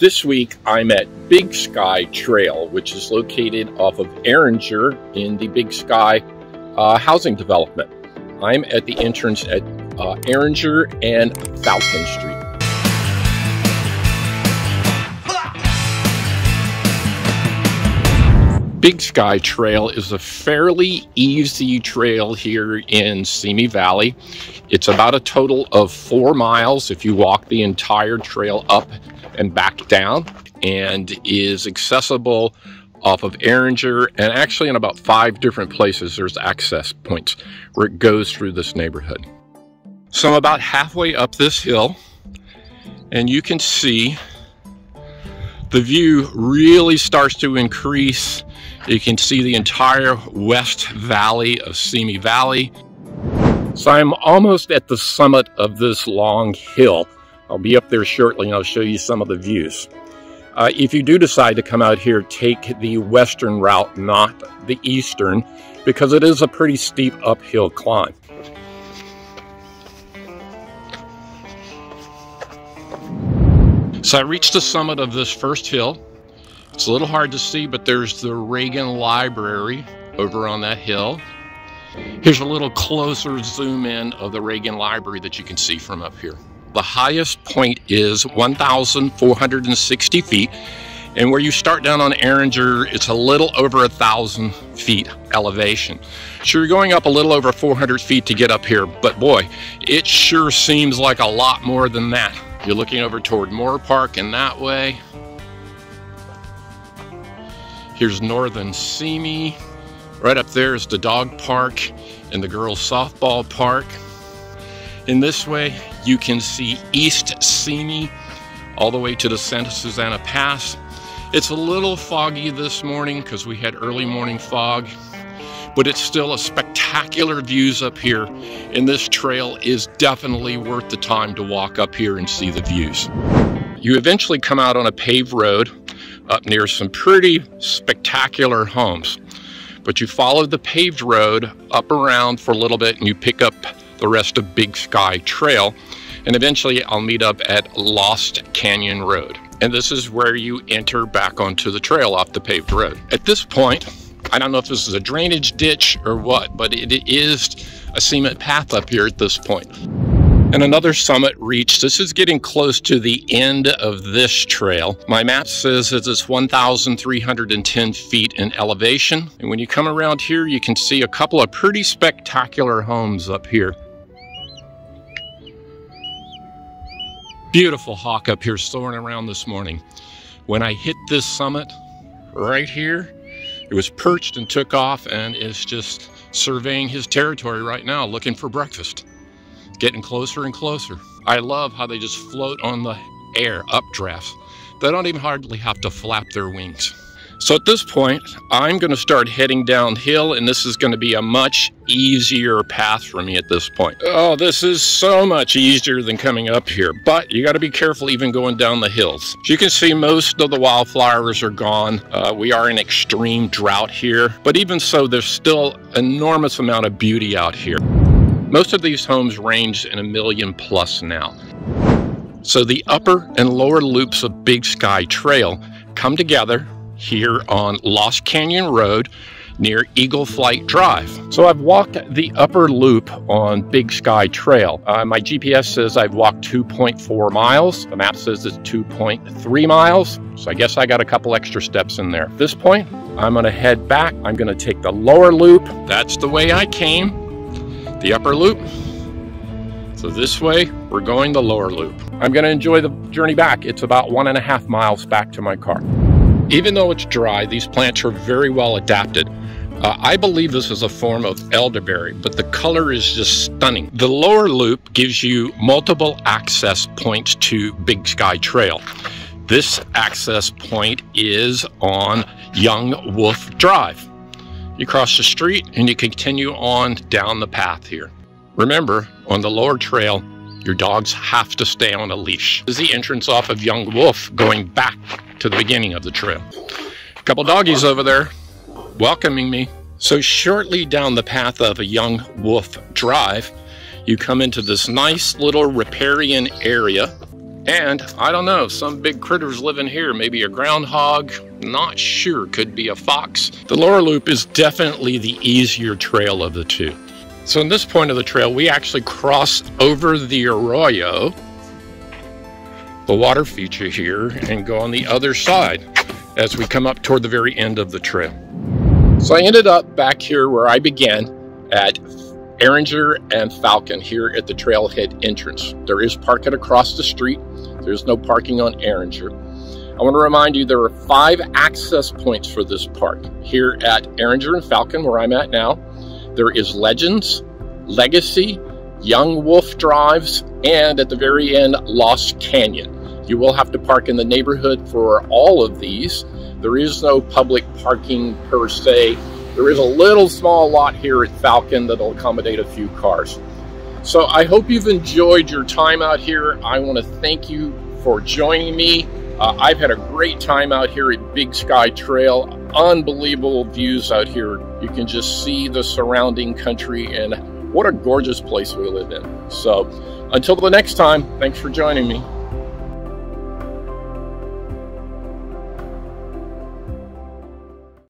This week, I'm at Big Sky Trail, which is located off of Erringer in the Big Sky housing development. I'm at the entrance at Erringer and Falcon Street. Big Sky Trail is a fairly easy trail here in Simi Valley. It's about a total of 4 miles if you walk the entire trail up and back down, and is accessible off of Erringer and actually in about 5 different places. There's access points where it goes through this neighborhood. So I'm about halfway up this hill, and you can see the view really starts to increase. You can see the entire west valley of Simi Valley. So I'm almost at the summit of this long hill. I'll be up there shortly and I'll show you some of the views. If you do decide to come out here, take the western route, not the eastern, because it is a pretty steep uphill climb. So I reached the summit of this first hill. It's a little hard to see, but there's the Reagan Library over on that hill. Here's a little closer zoom in of the Reagan Library that you can see from up here. The highest point is 1,460 feet, and where you start down on Erringer, it's a little over 1,000 feet elevation. So you're going up a little over 400 feet to get up here, but boy, it sure seems like a lot more than that. You're looking over toward Moore Park and that way. Here's northern Simi. Right up there is the dog park and the girls' softball park. In this way, you can see East Simi all the way to the Santa Susana Pass. It's a little foggy this morning because we had early morning fog, but it's still a spectacular views up here, and this trail is definitely worth the time to walk up here and see the views. You eventually come out on a paved road up near some pretty spectacular homes, but you follow the paved road up around for a little bit and you pick up the rest of Big Sky Trail, and eventually I'll meet up at Lost Canyon Road. And this is where you enter back onto the trail off the paved road. At this point, I don't know if this is a drainage ditch or what, but it is a cement path up here at this point. And another summit reached. This is getting close to the end of this trail. My map says that it's 1,310 feet in elevation. And when you come around here, you can see a couple of pretty spectacular homes up here. Beautiful hawk up here soaring around this morning. When I hit this summit right here, it was perched and took off and is just surveying his territory right now, looking for breakfast. Getting closer and closer. I love how they just float on the air, updrafts. They don't even hardly have to flap their wings. So at this point, I'm gonna start heading downhill, and this is gonna be a much easier path for me at this point. Oh, this is so much easier than coming up here, but you gotta be careful even going down the hills. As you can see, most of the wildflowers are gone. We are in extreme drought here, but even so, there's still enormous amount of beauty out here. Most of these homes range in 1 million plus now. So the upper and lower loops of Big Sky Trail come together here on Lost Canyon Road near Eagle Flight Drive. So I've walked the upper loop on Big Sky Trail. My GPS says I've walked 2.4 miles. The map says it's 2.3 miles. So I guess I got a couple extra steps in there. At this point, I'm gonna head back. I'm gonna take the lower loop. That's the way I came, the upper loop. So this way, we're going the lower loop. I'm gonna enjoy the journey back. It's about 1.5 miles back to my car. Even though it's dry, these plants are very well adapted. I believe this is a form of elderberry, but the color is just stunning. The lower loop gives you multiple access points to Big Sky Trail. This access point is on Young Wolf Drive. You cross the street and you continue on down the path here. Remember, on the lower trail, your dogs have to stay on a leash. This is the entrance off of Young Wolf going back to the beginning of the trail. A couple doggies over there welcoming me. So shortly down the path of a Young Wolf Drive, you come into this nice little riparian area. And I don't know, some big critters live in here, maybe a groundhog, not sure, could be a fox. The lower loop is definitely the easier trail of the two. So in this point of the trail, we actually cross over the arroyo, the water feature here, and go on the other side as we come up toward the very end of the trail. So I ended up back here where I began at Erringer and Falcon here at the trailhead entrance. There is parking across the street. There's no parking on Erringer. I want to remind you there are 5 access points for this park. Here at Erringer and Falcon, where I'm at now, there is Legends, Legacy, Young Wolf Drives, and at the very end, Lost Canyon. You will have to park in the neighborhood for all of these. There is no public parking per se. There is a little small lot here at Falcon that'll accommodate a few cars. So I hope you've enjoyed your time out here. I want to thank you for joining me. I've had a great time out here at Big Sky Trail. Unbelievable views out here. You can just see the surrounding country and what a gorgeous place we live in. So until the next time, thanks for joining me.